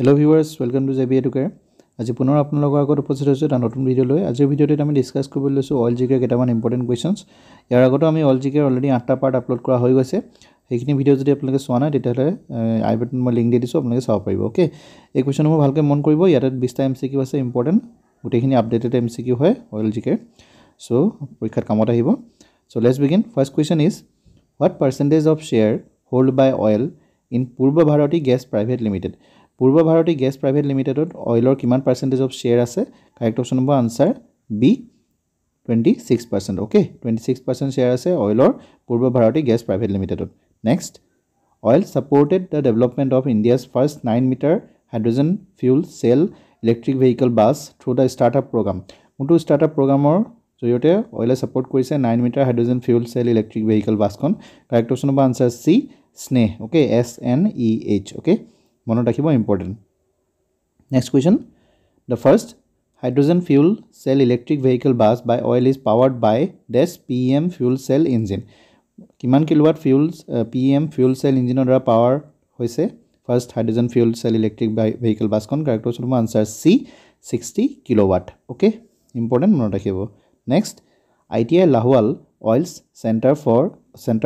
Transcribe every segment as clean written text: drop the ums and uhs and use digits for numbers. Hello viewers, welcome to Zabi Educare. As a puno apnaloga agot uposit and notun video loy. As a video that I discuss kubil so all jk ketaman important questions. Yaragoto ami all jk already after part upload kora hoy gase. Ekini video jodi apnaloge swana detail I button ma link de disu apnaloge saw paribo. Okay. Ei question mo bhalke mon koribo yar 20 ta MCQ ase important. Gutekini updated MCQ hoy all jk. So porikkhar kamot ahibo. So let's begin. First question is what percentage of share held by OIL in Purba Bharati Gas Private Limited? Purba Bharati Gas Private Limited oil or kiman percentage of share ase? Correct option number answer B 26%. Okay, 26% share ase oil or Purba Bharati Gas Private Limited. Next, oil supported the development of India's first 9-meter hydrogen fuel cell electric vehicle bus through the startup program. Unto startup program or so yote oil support koise 9-meter hydrogen fuel cell electric vehicle bus kon. Correct option number answer C SNEH. Okay, S-N-E-H. Okay. Important. Next question. The first hydrogen fuel cell electric vehicle bus by oil is powered by this PEM fuel cell engine. Kiman kilowatt fuels PEM fuel cell engine or power hoise first hydrogen fuel cell electric vehicle bus con correct answer C 60 kilowatt. Okay, important. Next, ITI Lahual oil's center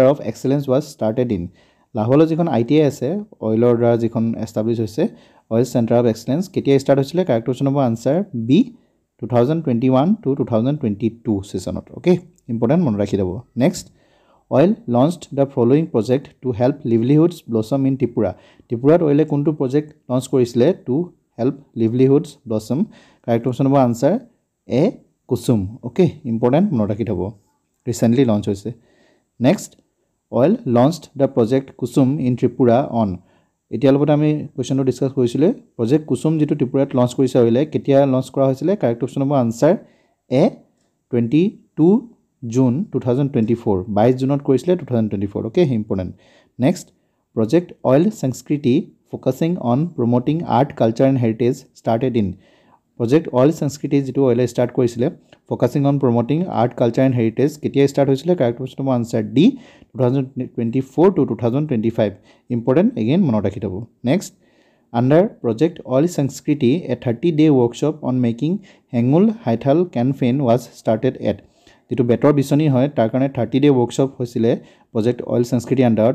of excellence was started in Lahual jikon ITI ase oil or dra jikon established hoise oil center of excellence ketia start hoisile correct option number answer B 2021 to 2022 season. Okay, important mon rakhi debo. Next, oil launched the following project to help livelihoods blossom in Tripura. Tripura oil kuntu project launch korisile to help livelihoods blossom. Correct option number answer A Kusum. Okay, important mon rakhi debo. Recently launched hoise. Next, oil launched the project Kusum in Tripura on. Etialbotami question to discuss Huisile, Project Kusum due to Tripura launch Kuisile, Ketia launch Krahasile, correct option number answer A 22 June 2024. By June not Kuisile 2024. Okay, important. Next, Project Oil Sanskriti focusing on promoting art, culture and heritage started in. Project Oil Sanskriti due to oil start Kuisile. Focusing on promoting art, culture and heritage. Ketia start hoisile correct option answer D 2024 to 2025. Important again monot rakhitabo. Next, under Project Oil Sanskriti, a 30-day workshop on making Hengsul Haithal Canfin was started at. Jitu better bisoni hoy tar karone 30-day workshop hoisile Project Oil Sanskriti under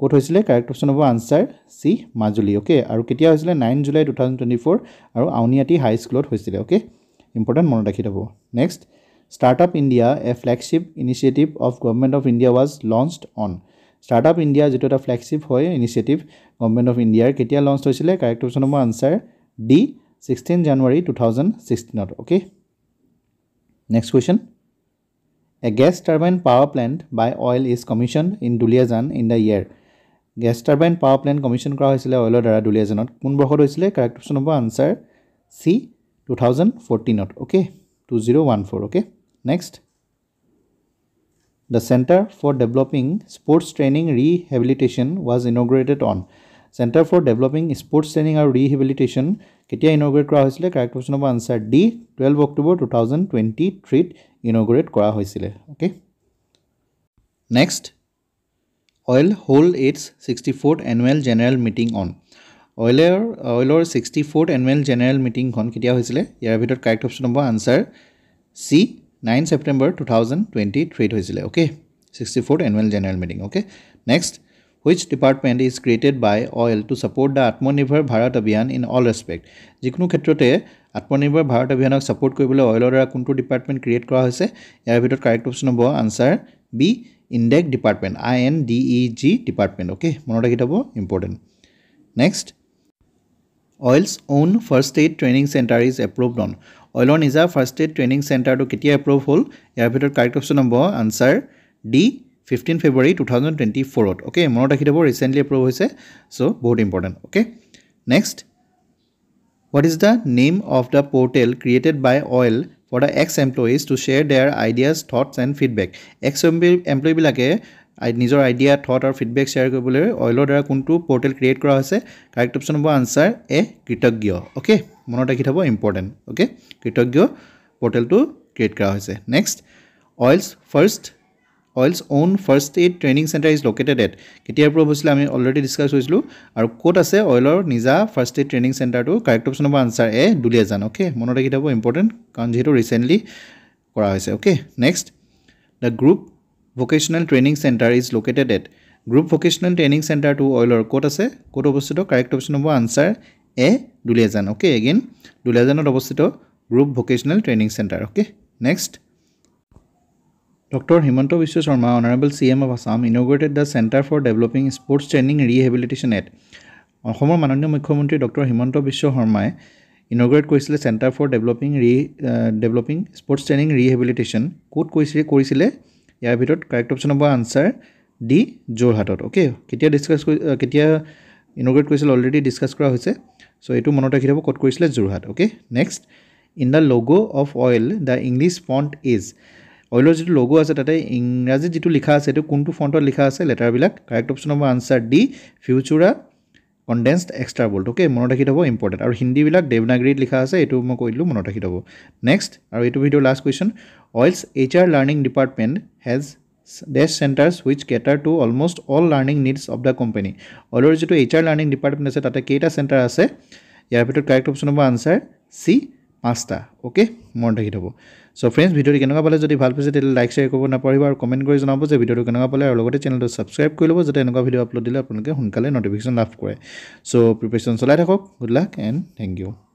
kot hoisile correct option hobo answer C Majuli. Okay, aru ketia hoisile 9 July 2024 aru Auniati High School ot hoisile. Okay, important monodakhitabo. Next, Startup India, a flagship initiative of Government of India was launched on. Startup India is a flagship initiative Government of India. Ketia launched hoisile correct option number answer D 16 January 2016. Okay. Next question. A gas turbine power plant by oil is commissioned in Duliajan in the year. Gas turbine power plant commissioned kora hoisile oil or dara Duliajanot. Kun borshot hoisile correct option number answer C 2014. Okay, 2014. Okay. Next, the Center for Developing Sports Training Rehabilitation was inaugurated on. Center for Developing Sports Training or Rehabilitation ketia inaugurate kora hoisile correct option number answer D 12 October 2023 inaugurate kora hoisile. Okay. Next, oil hold its 64th annual general meeting on. Oil or 64th annual general meeting kon ketia hoisile yar bhitor correct option number answer C 9 September 2023 hoisile. Okay, 64th annual general meeting. Okay. Next, which department is created by oil to support the Atmanirbhar Bharat Abhiyan in all respect? Jikunu khetrote Atmanirbhar Bharat Abhiyanok support koribole oil or kuntu department create kora hoise yar bhitor correct option number answer B INDEG department, INDEG department. Okay, monota kitabo important. Next, oil's own first aid training center is approved on. Oil on is a first aid training center to ketia approved hole. Yavitor correct option number answer D 15 February 2024. Okay, monotakitabo recently approved hoise. So both important. Okay. Next, what is the name of the portal created by oil for the ex-employees to share their ideas, thoughts and feedback? Ex-employee bilake I nizor idea, thought or feedback share koribole oil dara kuntu portal create kora hoise correct option hobo answer A Kritagio. Okay, monot rakhitabo important. Okay, Kritagio portal to create kora hoise. Next, oil's first OIL's own first aid training center is located at. Ketia approve hosile ami already discuss hoislo aru kot ase OIL or nija first aid training center to correct option of answer A Duliajan. Okay, mone rakhidabo important karon jehetu recently kora hoise. Okay, next, the group vocational training center is located at. Group vocational training center to OIL or kot ase, kot obostito correct option of answer A Duliajan. Okay, again Duliajanot obostito group vocational training center. Okay, next, Dr. Himanta Biswa Sharma, Honorable CM of Assam, inaugurated the Center for Developing Sports Training Rehabilitation at. Assam Mananiya Mukhyamantri Dr. Himanta Biswa Sharma inaugurate koisile Center for Developing Sports Training Rehabilitation. Kot koisile yar bhitor correct option hobo answer D Jorhatot. Okay, ketia discuss ketia inaugurate koisile already discuss kora hoise, so etu monot rakhidabo kot koisile Jorhat. Okay, next, in the logo of OIL the English font is. OILৰ যেটো logo আছে তাতে ইংৰাজী যেটো লিখা আছে এটো কোনটো ফন্টত লিখা আছে লেটাৰ বিলাক करेक्ट অপচন হ'ব answer D Futura Condensed Extra Bold. Okay মনত ৰাখি থব ইম্পৰ্টেন্ট আৰু হিন্দী বিলাক দেৱনাগৰীত লিখা আছে এটো মই কৈলো মনত ৰাখি থব. নেক্সট আৰু এটো video last question, OIL's HR Learning Department has dash centers which cater to almost all learning needs of the company. OILৰ যেটো HR Learning Department আছে তাতে কেইটা সেন্টার আছে, ইয়াৰ ভিতৰত करेक्ट অপচন হ'ব আনসার সি 5টা. ওকে মনত ৰাখি থব. সো फ्रेंड्स ভিডিওটি কেনেকুৱা পালে যদি ভাল পাইছে তেলে লাইক শেয়ার কৰিব নাপাৰিবা আৰু কমেন্ট কৰি জনাব যে ভিডিওটো কেনেকুৱা পালে আৰু লগতে চেনেলটো সাবস্ক্রাইব কৰি ল'ব যাতে এনেকুৱা ভিডিও আপলোড দিলে আপোনালোকে সোনকালে নটিফিকেশন লাভ কৰে. সো প্ৰিপাৰেচন চলাই থাকক, good luck and thank you.